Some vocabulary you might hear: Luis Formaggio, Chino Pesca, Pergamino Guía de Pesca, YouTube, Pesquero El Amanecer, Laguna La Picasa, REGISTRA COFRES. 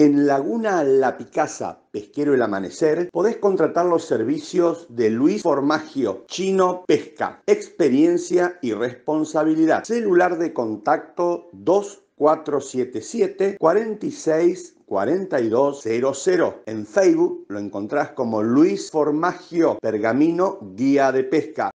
En Laguna La Picasa, Pesquero El Amanecer, podés contratar los servicios de Luis Formaggio, Chino Pesca, experiencia y responsabilidad. Celular de contacto 2477-464200. En Facebook lo encontrás como Luis Formaggio, Pergamino Guía de Pesca.